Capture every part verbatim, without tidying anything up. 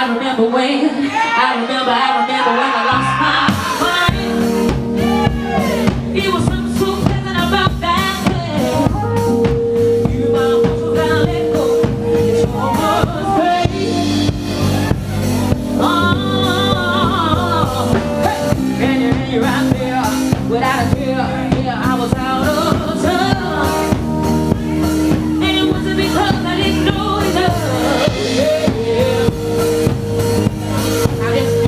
I remember when, I remember, I remember when I lost my mind. It was something so pleasant about that day. You might want to let go, it's your mistake. Oh, hey, and you're, and you're right there, without a tear, yeah, I was out of touch. And it wasn't because I didn't know enough. I ain't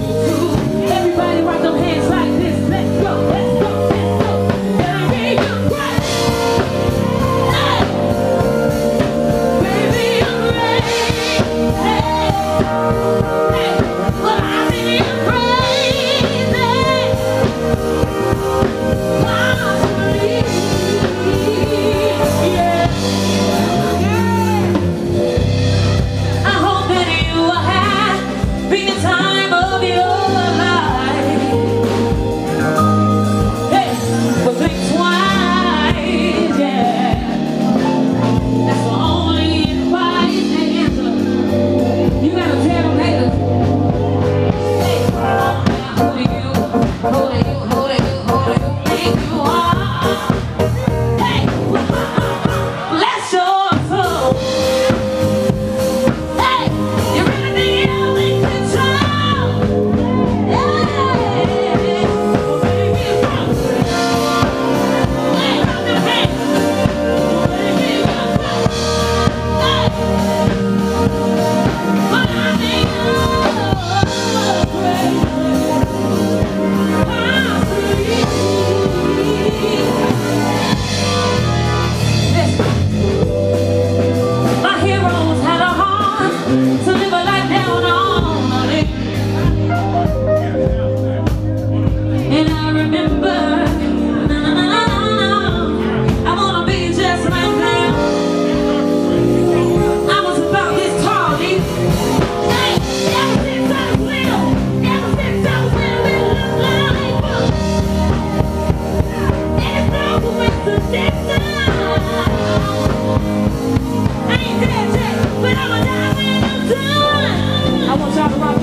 dead yet, but I'm alive and I'm done. I want y'all to rock.